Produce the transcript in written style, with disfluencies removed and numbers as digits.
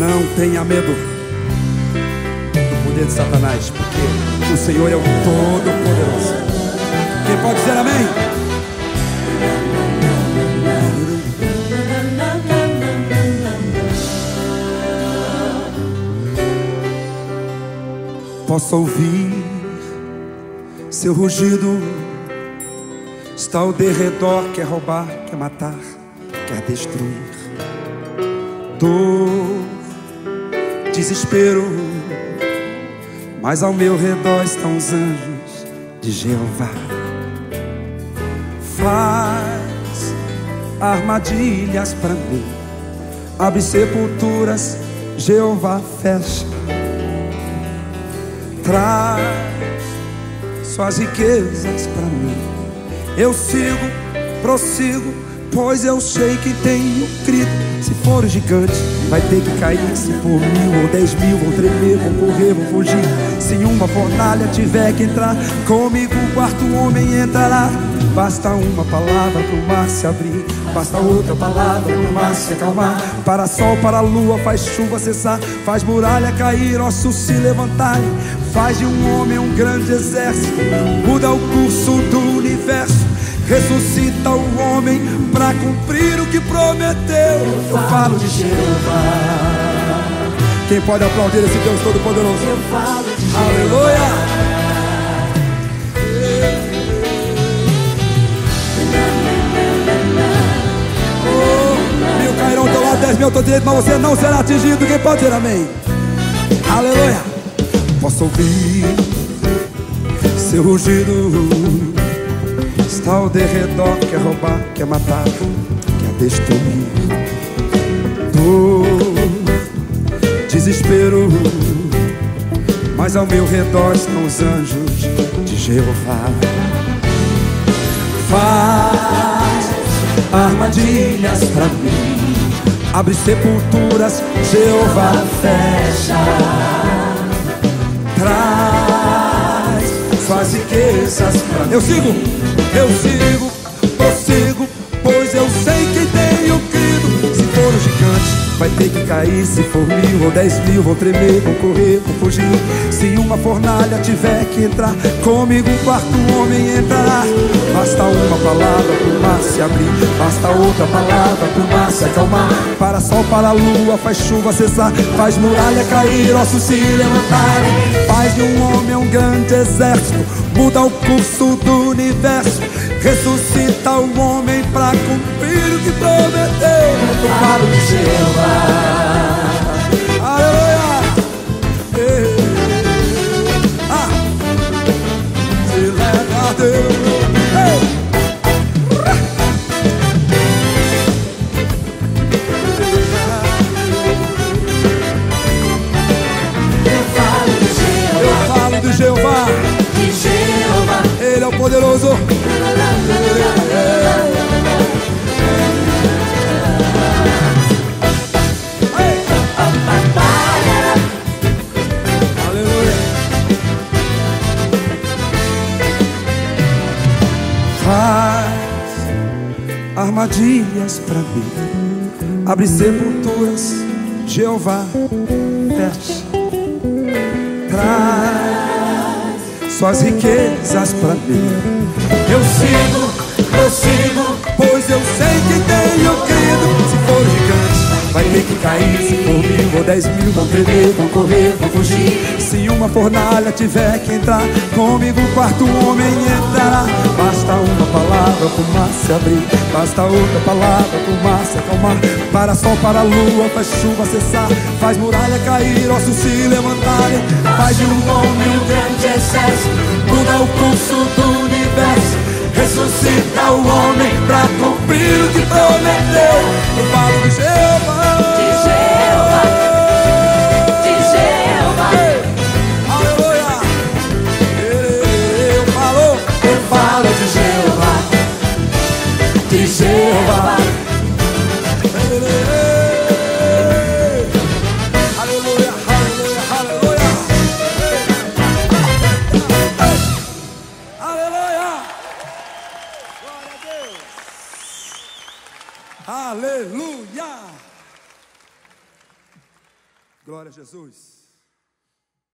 Não tenha medo do poder de Satanás, porque o Senhor é o Todo-Poderoso. Quem pode dizer amém? Posso ouvir seu rugido, está ao derredor, quer roubar, quer matar, quer destruir. Dor, desespero, mas ao meu redor estão os anjos de Jeová. Faz armadilhas para mim, abre sepulturas, Jeová fecha. Traz suas riquezas para mim. Eu sigo, prossigo, pois eu sei que tenho crido. Se for o gigante, vai ter que cair. Se for 1000 ou 10.000, vou tremer, vou correr, vou fugir. Se uma fornalha tiver que entrar, comigo o quarto homem entrará. Basta uma palavra pro mar se abrir, basta outra palavra pro mar se acalmar. Para sol, para lua, faz chuva cessar, faz muralha cair, ossos se levantarem. Faz de um homem um grande exército, muda o curso do universo. Ressuscita o homem pra cumprir o que prometeu. Eu falo de Jeová. Quem pode aplaudir esse Deus Todo-Poderoso? Eu falo de Jeová. Aleluia! Cairão ao teu lado, 10.000 ao teu direito, mas você não será atingido. Quem pode dizer amém? Aleluia! Posso ouvir seu rugido, está ao derredor, quer roubar, quer matar, quer destruir. Dor, desespero, mas ao meu redor estão os anjos de Jeová. Faz armadilhas pra mim, abre sepulturas, Jeová fecha. Traz suas riquezas pra mim. Eu sigo, prossigo, pois eu sei que tenho crido. Se for um gigante, vai ter que cair. Se for 1000 ou 10.000, vou tremer, vou correr, vou fugir. Se uma fornalha tiver que entrar, comigo o quarto homem entrará. Basta uma palavra pro mar se abrir, basta outra palavra pro mar se acalmar. Para sol, para lua, faz chuva cessar, faz muralha cair, ossos se levantarem. Faz de um homem um grande exército, muda o curso do universo. Ressuscita o homem pra cumprir o que prometeu. Eu falo de Jeová. Aleluia! Eu falo de Jeová. Ele é o poderoso. Armadilhas pra mim, abre sepulturas, Jeová fecha. Traz suas riquezas pra mim. Eu sigo, pois eu sei que tenho crido. Se for gigante, vai ter que cair. Se for 1000 ou 10.000, vão tremer, vão correr, vão fugir. Se uma fornalha tiver que entrar, comigo o quarto homem entrará. Basta uma palavra pro mar se abrir, basta outra palavra pro mar se acalmar. Para sol, para lua, faz chuva cessar, faz muralha cair, ossos se levantarem. Faz de um homem um grande exército, muda o curso do universo. Ressuscita o homem pra cumprir o que prometeu. Eu falo de Jeová. Jeová. Aleluia, aleluia, aleluia. Aleluia. Glória a Deus. Aleluia. Glória a Jesus.